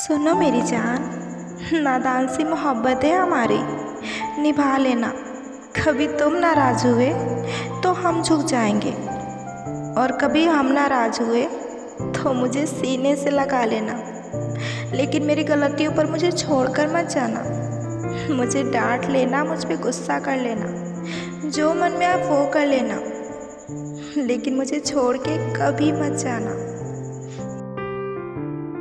सुनो मेरी जान, नादान सी मोहब्बत है हमारी, निभा लेना। कभी तुम नाराज़ हुए तो हम झुक जाएंगे, और कभी हम नाराज़ हुए तो मुझे सीने से लगा लेना। लेकिन मेरी गलतियों पर मुझे छोड़कर मत जाना, मुझे डांट लेना, मुझ पे गुस्सा कर लेना, जो मन में आप वो कर लेना, लेकिन मुझे छोड़ के कभी मत जाना।